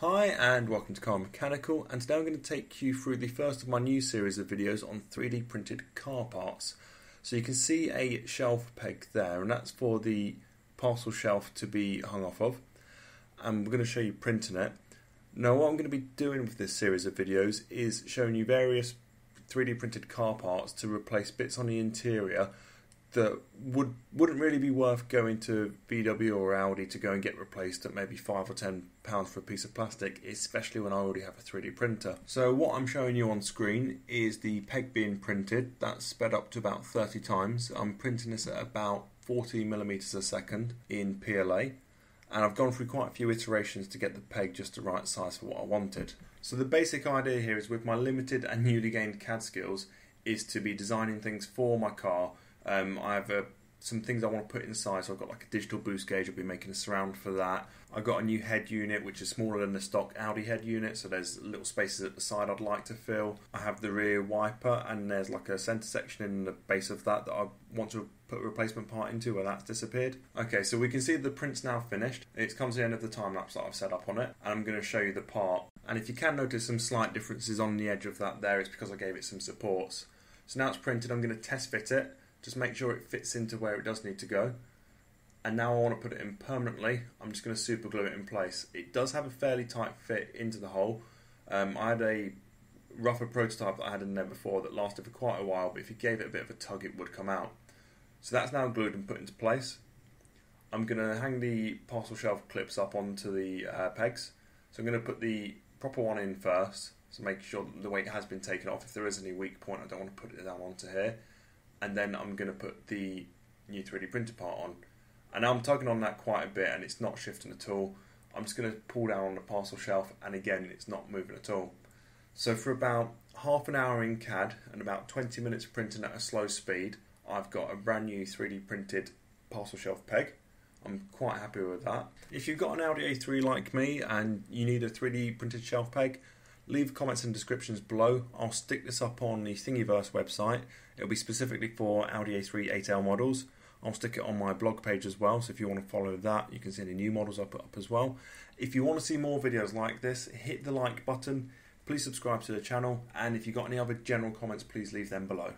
Hi and welcome to Car Mechanical, and today I'm going to take you through the first of my new series of videos on 3D printed car parts. So you can see a shelf peg there, and that's for the parcel shelf to be hung off of, and we're going to show you printing it. Now what I'm going to be doing with this series of videos is showing you various 3D printed car parts to replace bits on the interior that wouldn't really be worth going to VW or Audi to go and get replaced at maybe £5 or £10 for a piece of plastic, especially when I already have a 3D printer. So what I'm showing you on screen is the peg being printed. That's sped up to about 30 times. I'm printing this at about 40mm a second in PLA, and I've gone through quite a few iterations to get the peg just the right size for what I wanted. So the basic idea here is, with my limited and newly gained CAD skills, is to be designing things for my car. I have some things I want to put inside, so I've got like a digital boost gauge. I'll be making a surround for that. I've got a new head unit which is smaller than the stock Audi head unit, so there's little spaces at the side I'd like to fill. I have the rear wiper, and there's like a centre section in the base of that that I want to put a replacement part into where that's disappeared. Okay, so we can see the print's now finished. It comes to the end of the time lapse that I've set up on it, and I'm going to show you the part. And if you can notice some slight differences on the edge of that there, it's because I gave it some supports. So now it's printed, I'm going to test fit it. Just make sure it fits into where it does need to go. And now I want to put it in permanently. I'm just going to super glue it in place. It does have a fairly tight fit into the hole. I had a rougher prototype that I had in there before that lasted for quite a while, but if you gave it a bit of a tug, it would come out. So that's now glued and put into place. I'm going to hang the parcel shelf clips up onto the pegs. So I'm going to put the proper one in first, so make sure that the weight has been taken off. If there is any weak point, I don't want to put it down onto here. And then I'm going to put the new 3D printer part on. And I'm tugging on that quite a bit and it's not shifting at all. I'm just going to pull down on the parcel shelf, and again it's not moving at all. So for about half an hour in CAD and about 20 minutes of printing at a slow speed, I've got a brand new 3D printed parcel shelf peg. I'm quite happy with that. If you've got an Audi A3 like me and you need a 3D printed shelf peg, leave comments and descriptions below. I'll stick this up on the Thingiverse website. It'll be specifically for Audi A3 8L models. I'll stick it on my blog page as well, so if you want to follow that, you can see any new models I put up as well. If you want to see more videos like this, hit the like button. Please subscribe to the channel, and if you've got any other general comments, please leave them below.